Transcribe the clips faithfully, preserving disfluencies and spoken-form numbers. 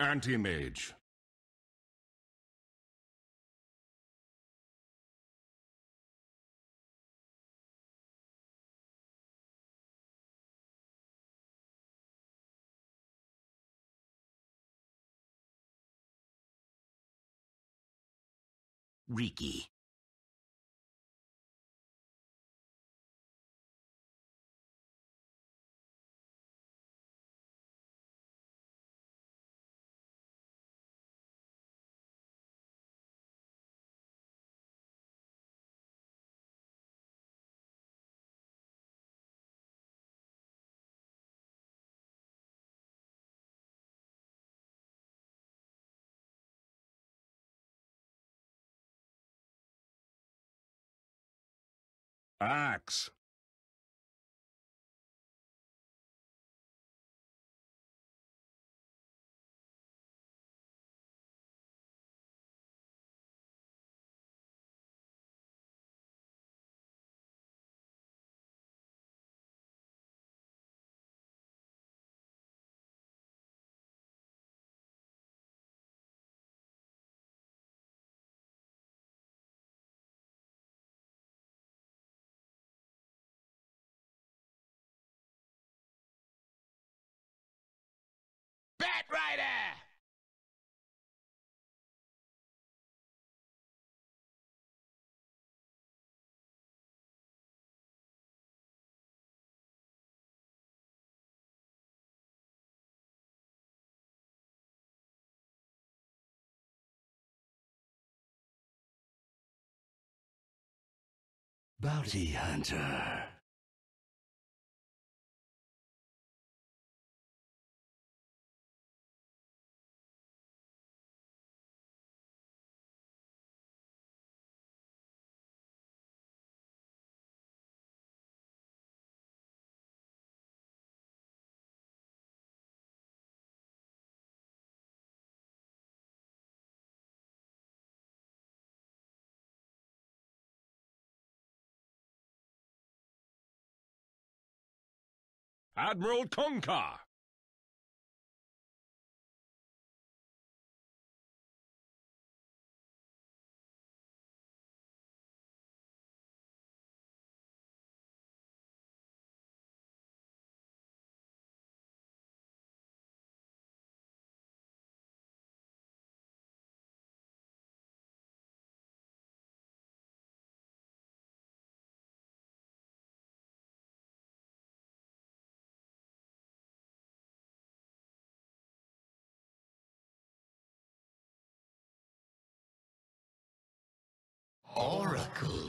Anti Mage. Riki. Axe. Rider! Bounty Hunter. Admiral Conkar. Oracle.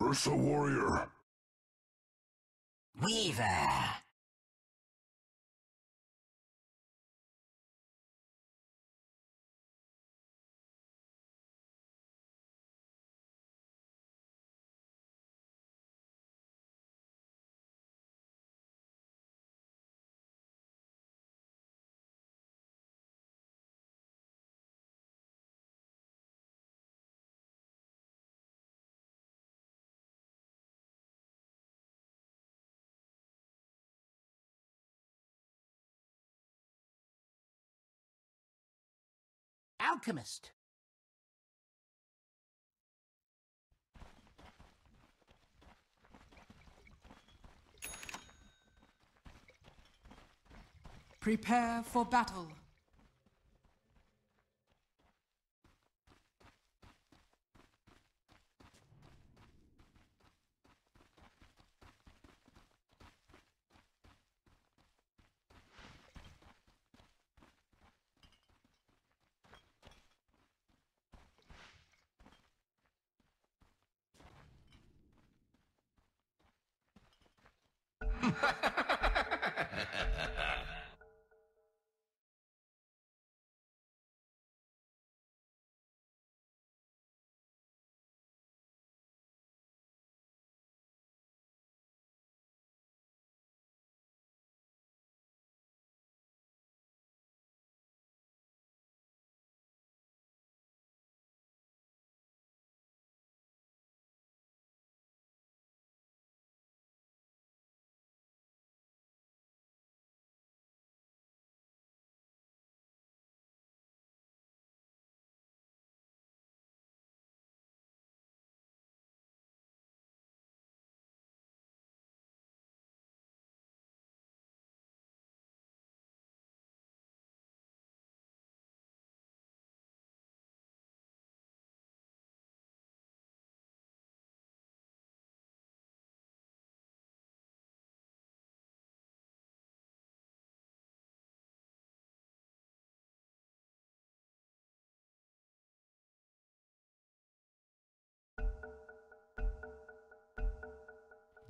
Ursa Warrior. Weaver. Alchemist. Prepare for battle.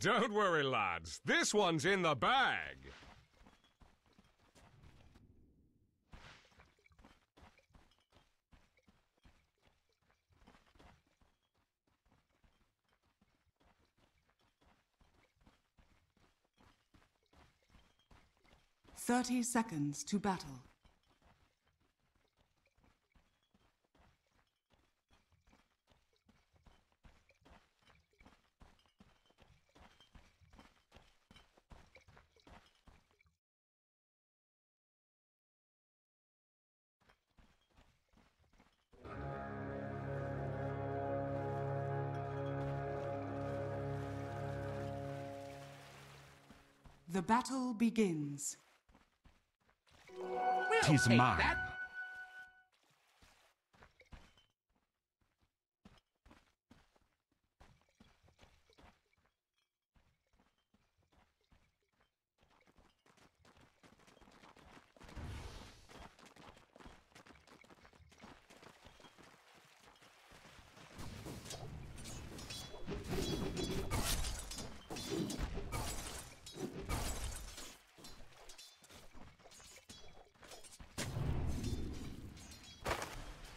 Don't worry, lads. This one's in the bag. Thirty seconds to battle. The battle begins. We'll Tis mine. That.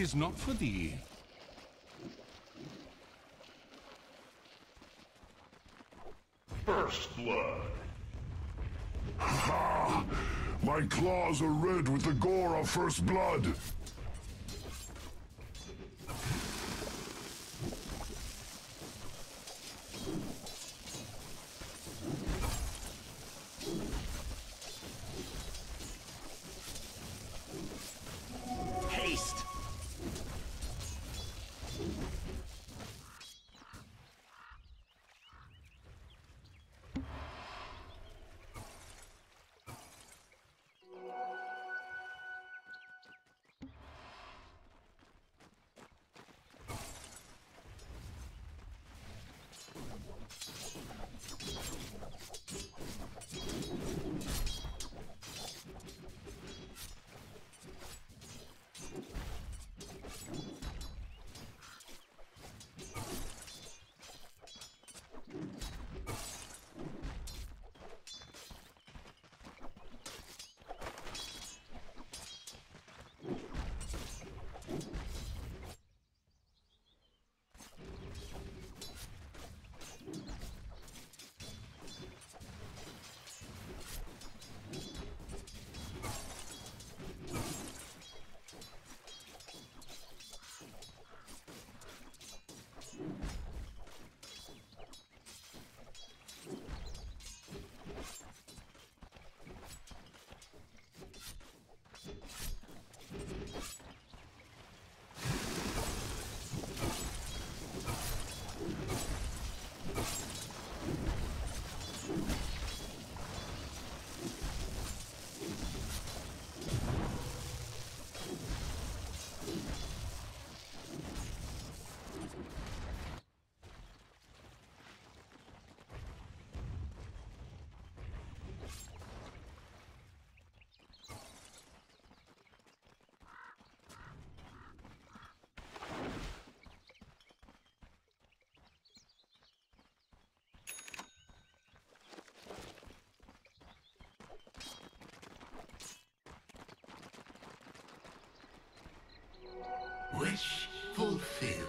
Is not for thee. First blood. Ha! My claws are red with the gore of first blood. Wish fulfilled.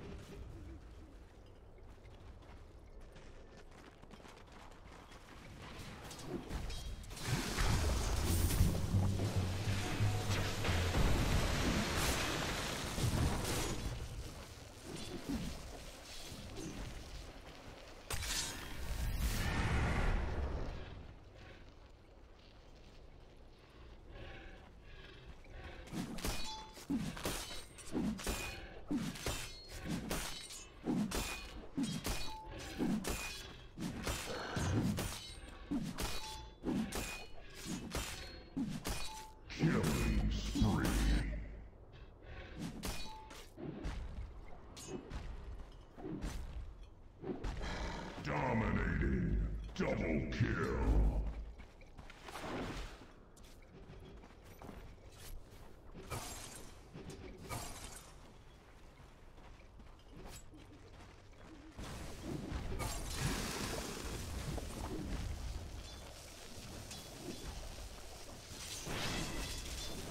Double kill.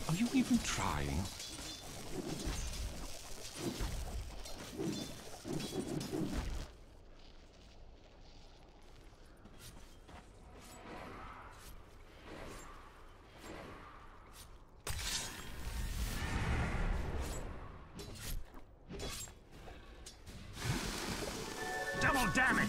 Are you even trying? Damage!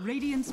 Radiant's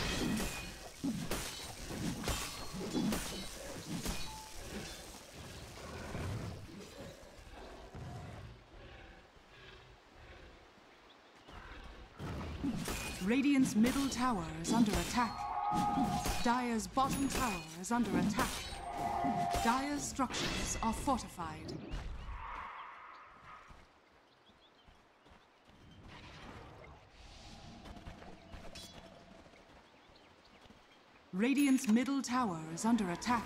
Radiant's middle tower is under attack. Dire's bottom tower is under attack. Dire's structures are fortified. Radiant's middle tower is under attack.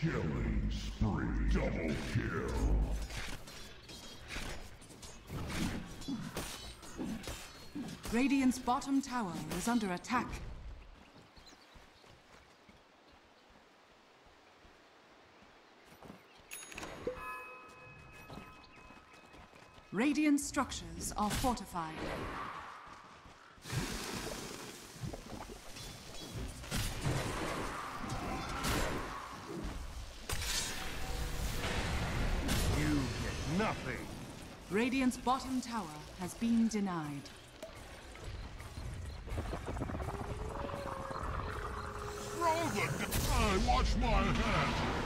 Killing spree. Double kill. Radiant's bottom tower is under attack. Radiant structures are fortified. You get nothing. Radiant's bottom tower has been denied. I watch my hand.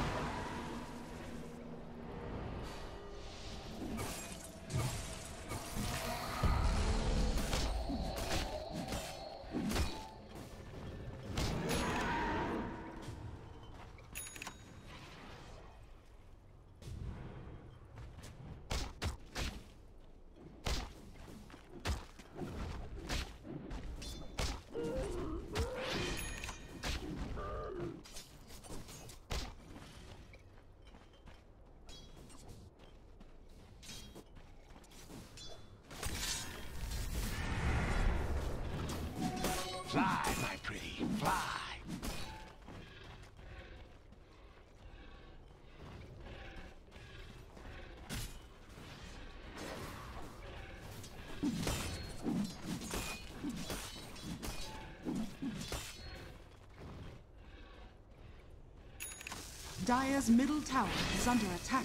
Fly, my pretty, fly. Dire's middle tower is under attack.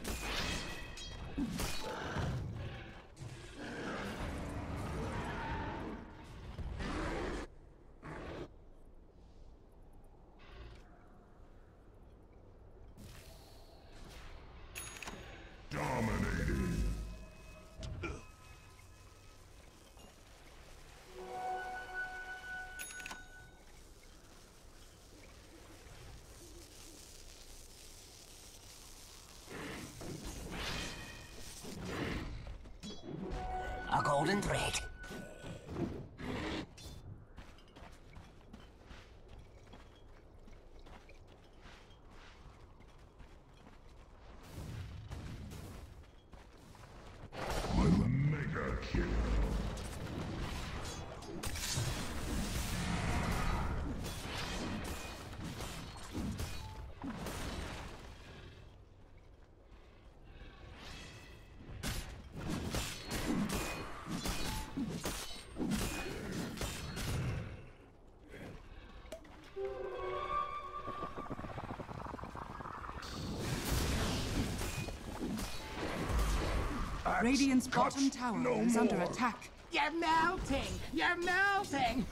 Axe Radiant's bottom tower no is more. under attack. You're melting! You're melting!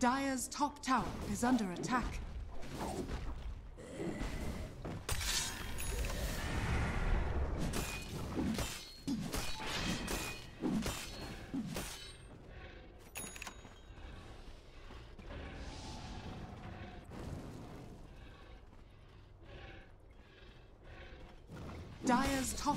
Dire's top tower is under attack. Dire's top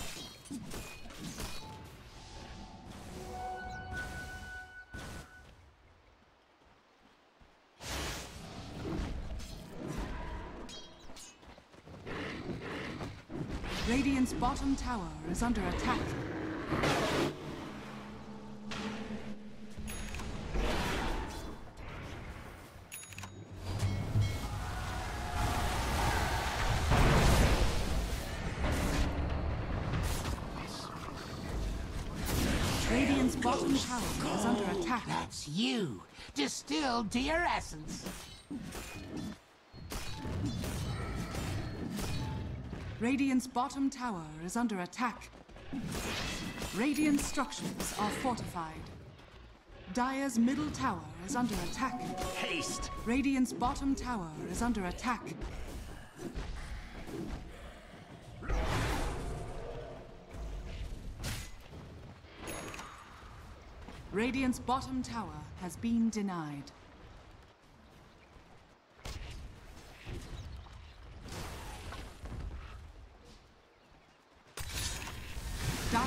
Radiant's bottom tower is under attack. Radiant's bottom tower is under attack. That's you, distilled to your essence. Radiant's bottom tower is under attack. Radiant structures are fortified. Dire's middle tower is under attack. Haste! Radiant's bottom tower is under attack. Radiant's bottom tower has been denied.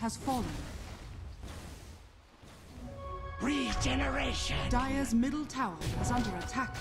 has fallen. Regeneration! Dire's middle tower is under attack.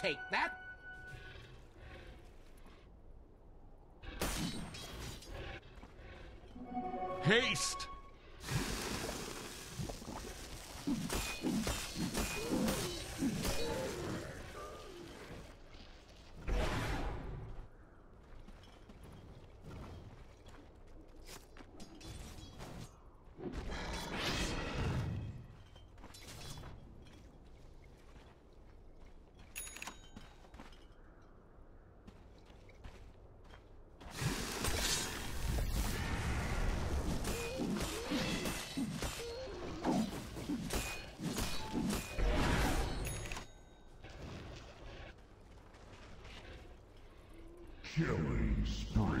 take that. Haste! Killing spree.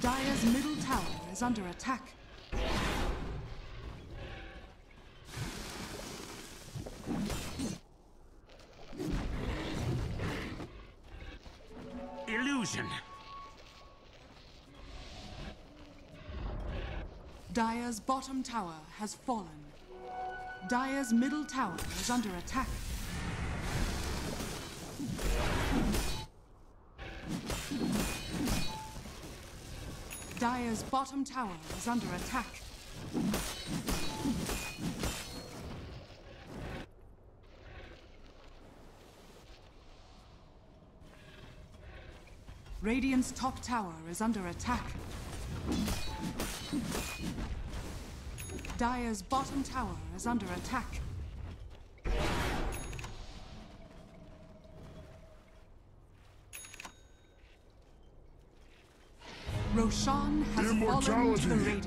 Dire's middle tower is under attack. Illusion. Dire's bottom tower has fallen. Dire's middle tower is under attack. Dire's bottom tower is under attack. Radiant's top tower is under attack. Dire's bottom tower is under attack. Roshan has fallen to the Radiant.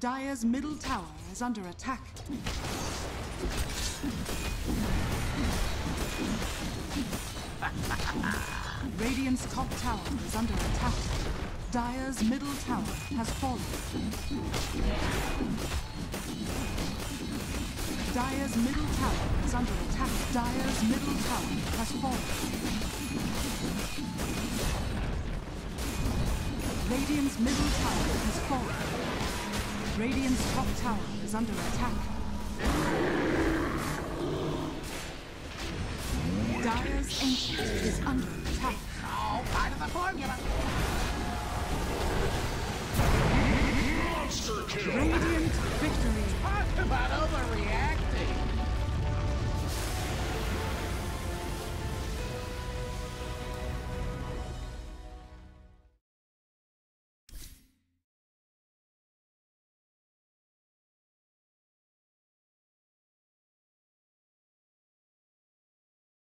Dire's middle tower is under attack. Radiant's top tower is under attack. Dire's middle tower has fallen. Dire's middle tower is under attack. Dire's middle tower has fallen. Radiant's middle tower has fallen. Radiant's top tower is under attack. Dire's Ancient is under attack. All part of the formula. Monster kill. Radiant victory. Talk about overreaction.